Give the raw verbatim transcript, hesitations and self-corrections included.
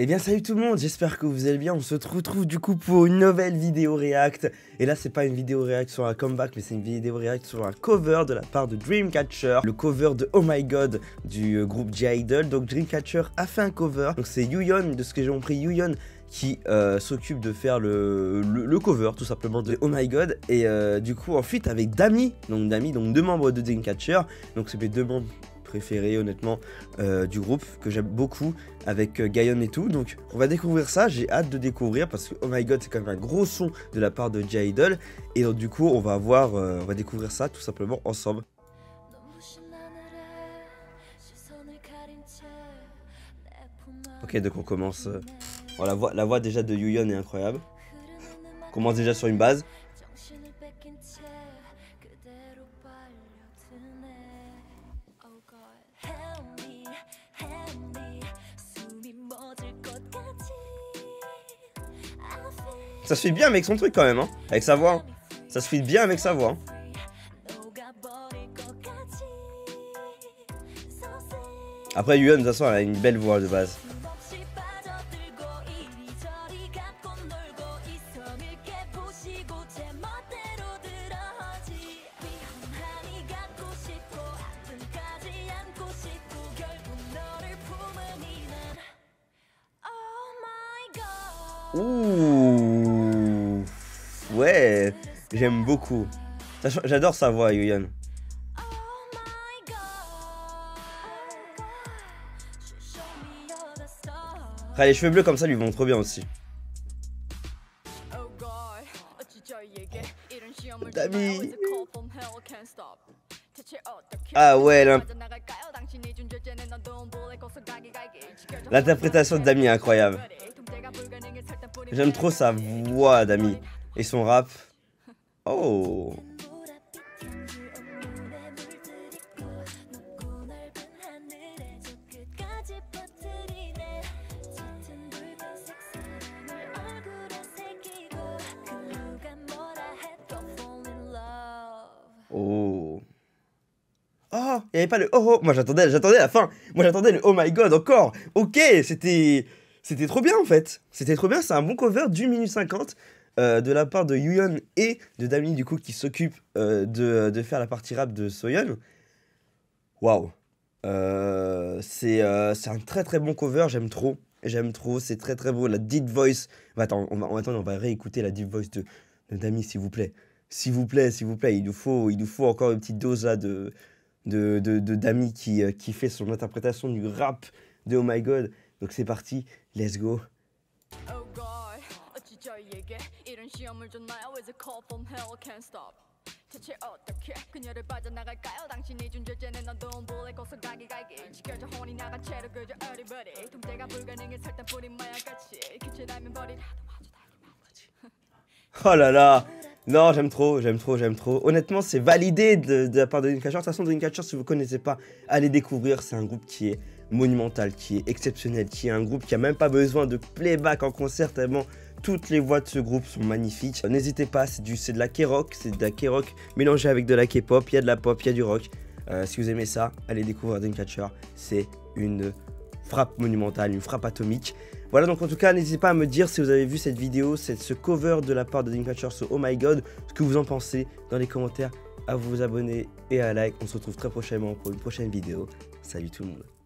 Eh bien salut tout le monde, j'espère que vous allez bien, on se retrouve du coup pour une nouvelle vidéo react. Et là c'est pas une vidéo react sur un comeback, mais c'est une vidéo react sur un cover de la part de Dreamcatcher. Le cover de Oh My God du groupe G I D L E. Donc Dreamcatcher a fait un cover, donc c'est Yoohyeon, de ce que j'ai compris, Yoohyeon qui euh, s'occupe de faire le, le, le cover tout simplement de Oh My God. Et euh, du coup en feat avec Dami, donc Dami, donc deux membres de Dreamcatcher. Donc c'est mes deux membres préféré honnêtement euh, du groupe, que j'aime beaucoup, avec euh, Gahyeon et tout. Donc on va découvrir ça, j'ai hâte de découvrir parce que Oh My God c'est quand même un gros son de la part de G I D L E. Et donc du coup on va voir, euh, on va découvrir ça tout simplement ensemble. Ok, donc on commence, euh... bon, la, voix, la voix déjà de Yoohyeon est incroyable. On commence déjà sur une base. Ça se fit bien avec son truc quand même, hein, avec sa voix. Hein. Ça se fit bien avec sa voix. Hein. Après, Yoohyeon, de toute façon, elle a une belle voix de base. Ouh, ouais, j'aime beaucoup. J'adore sa voix, Yoohyeon. Après, les cheveux bleus comme ça lui vont trop bien aussi. Dami. Ah ouais, l'interprétation de Dami est incroyable. J'aime trop sa voix, Dami, et son rap. Oh. Oh. Oh, il n'y avait pas le oh oh. Moi j'attendais, j'attendais la fin. Moi j'attendais le Oh My God encore. Ok, c'était... C'était trop bien en fait, c'était trop bien, c'est un bon cover d'une minute cinquante euh, de la part de Yoohyeon et de Dami du coup qui s'occupe euh, de, de faire la partie rap de Soyeon. Waouh, c'est euh, un très très bon cover, j'aime trop, j'aime trop, c'est très très beau, la deep voice. Bah, attends, on va, on, attends, on va réécouter la deep voice de, de Dami s'il vous plaît, s'il vous plaît, s'il vous plaît, il nous faut, il nous faut encore une petite dose là de, de, de, de Dami qui, euh, qui fait son interprétation du rap de Oh My God. Donc c'est parti, let's go. Oh là là. Non, j'aime trop, j'aime trop, j'aime trop. Honnêtement, c'est validé de, de la part de Dreamcatcher. De toute façon, Dreamcatcher, si vous ne connaissez pas, allez découvrir. C'est un groupe qui est monumental, qui est exceptionnel, qui est un groupe qui n'a même pas besoin de playback en concert tellement toutes les voix de ce groupe sont magnifiques. N'hésitez pas, c'est de la K-Rock, c'est de la K-Rock mélangée avec de la K-Pop, il y a de la pop, il y a du rock. Euh, si vous aimez ça, allez découvrir Dreamcatcher, c'est une frappe monumentale, une frappe atomique. Voilà, donc en tout cas, n'hésitez pas à me dire si vous avez vu cette vidéo, cette, ce cover de la part de Dreamcatcher sur Oh My God, ce que vous en pensez dans les commentaires, à vous abonner et à like. On se retrouve très prochainement pour une prochaine vidéo. Salut tout le monde.